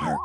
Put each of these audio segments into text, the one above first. are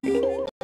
coming.